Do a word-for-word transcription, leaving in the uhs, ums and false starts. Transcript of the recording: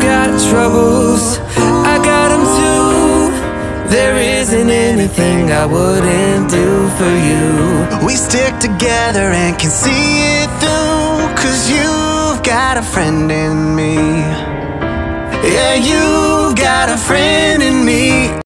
got troubles, I got them too. There isn't anything I wouldn't do for you. We stick together and can see it through, 'cause you've got a friend in me. Yeah, you've got a friend in me.